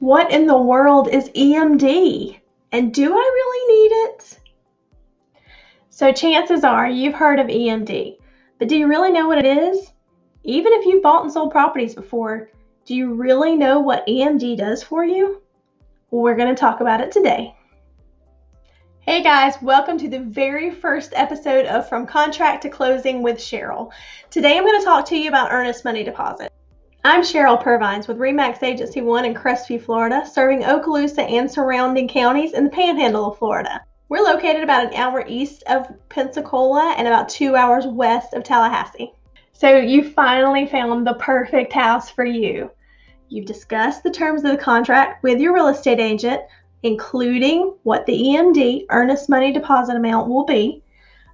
What in the world is EMD? And do I really need it? So chances are you've heard of EMD, but do you really know what it is? Even if you've bought and sold properties before, do you really know what EMD does for you? Well, we're going to talk about it today. Hey guys, welcome to the very first episode of From Contract to Closing with Cheryl. Today I'm going to talk to you about Earnest Money Deposit. I'm Cheryl Purvines with REMAX Agency One in Crestview, Florida, serving Okaloosa and surrounding counties in the Panhandle of Florida. We're located about an hour east of Pensacola and about 2 hours west of Tallahassee. So you finally found the perfect house for you. You've discussed the terms of the contract with your real estate agent, including what the EMD, earnest money deposit amount, will be.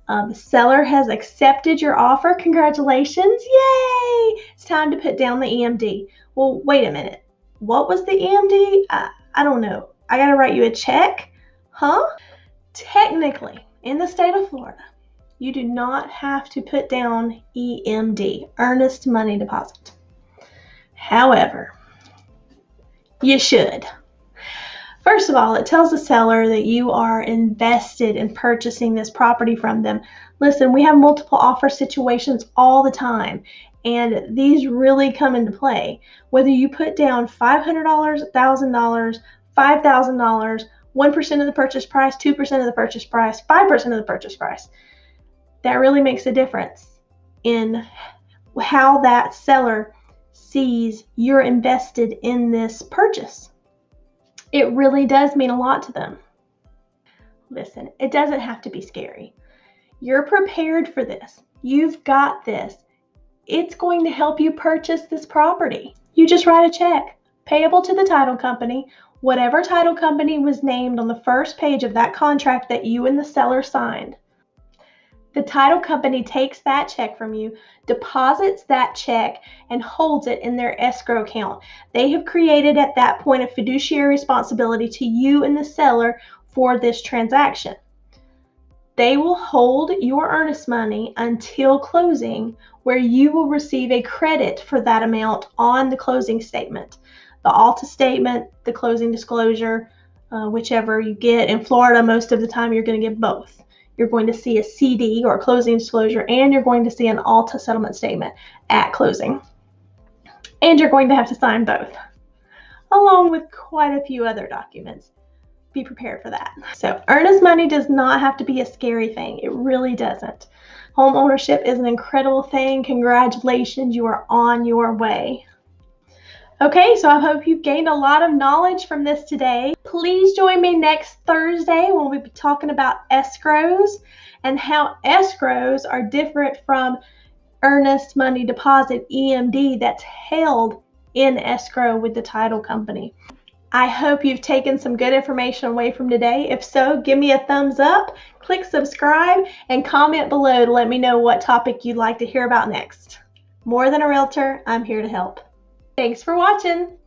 The seller has accepted your offer. Congratulations. Yay! It's time to put down the EMD. Well, wait a minute. What was the EMD? I don't know. I got to write you a check? Huh? Technically, in the state of Florida, you do not have to put down EMD, earnest money deposit. However, you should. First of all, it tells the seller that you are invested in purchasing this property from them. Listen, we have multiple offer situations all the time, and these really come into play. Whether you put down $500, $1,000, $5,000, 1% of the purchase price, 2% of the purchase price, 5% of the purchase price, that really makes a difference in how that seller sees you're invested in this purchase. It really does mean a lot to them. Listen, it doesn't have to be scary. You're prepared for this. You've got this. It's going to help you purchase this property. You just write a check payable to the title company, whatever title company was named on the first page of that contract that you and the seller signed. The title company takes that check from you, deposits that check, and holds it in their escrow account. They have created at that point a fiduciary responsibility to you and the seller for this transaction. They will hold your earnest money until closing, where you will receive a credit for that amount on the closing statement, the ALTA statement, the closing disclosure, whichever you get. In Florida, most of the time you're going to get both. You're going to see a CD or a closing disclosure, and you're going to see an ALTA settlement statement at closing. And you're going to have to sign both, along with quite a few other documents. Be prepared for that. So earnest money does not have to be a scary thing. It really doesn't. Home ownership is an incredible thing. Congratulations, you are on your way. Okay, so I hope you've gained a lot of knowledge from this today. Please join me next Thursday when we'll be talking about escrows and how escrows are different from earnest money deposit, EMD, that's held in escrow with the title company. I hope you've taken some good information away from today. If so, give me a thumbs up, click subscribe, and comment below to let me know what topic you'd like to hear about next. More than a realtor, I'm here to help. Thanks for watching.